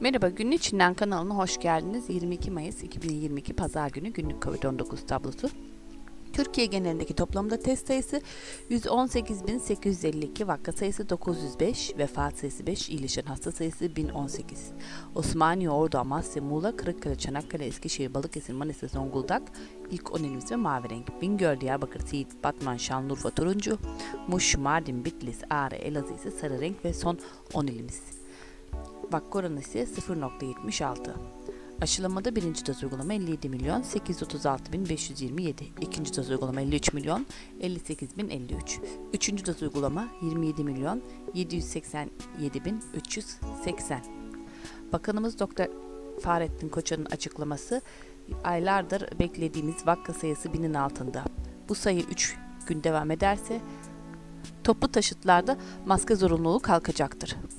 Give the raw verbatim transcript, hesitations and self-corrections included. Merhaba, Günün İçinden kanalına hoş geldiniz. yirmi iki Mayıs iki bin yirmi iki Pazar günü günlük Covid on dokuz tablosu. Türkiye genelindeki toplamda test sayısı yüz on sekiz bin sekiz yüz elli iki, vaka sayısı dokuz yüz beş, vefat sayısı beş, iyileşen hasta sayısı bin on sekiz. Osmaniye, Ordu, Amasya, Muğla, Kırıkkale, Çanakkale, Eskişehir, Balıkesir, Manisa, Zonguldak ilk on ilimiz ve mavi renk. Bingöl, Diyarbakır, Siirt, Batman, Şanlıurfa turuncu, Muş, Mardin, Bitlis, Ağrı, Elazığ ise sarı renk ve son on ilimiz. Vaka oranı ise sıfır nokta yetmiş altı. Aşılamada birinci doz uygulama elli yedi milyon sekiz yüz otuz altı bin beş yüz yirmi yedi, ikinci doz uygulama elli üç milyon elli sekiz bin elli üç, üçüncü doz uygulama yirmi yedi milyon yedi yüz seksen yedi bin üç yüz seksen. Bakanımız Doktor Fahrettin Koçan'ın açıklaması, aylardır beklediğimiz vaka sayısı binin altında. Bu sayı üç gün devam ederse toplu taşıtlarda maske zorunluluğu kalkacaktır.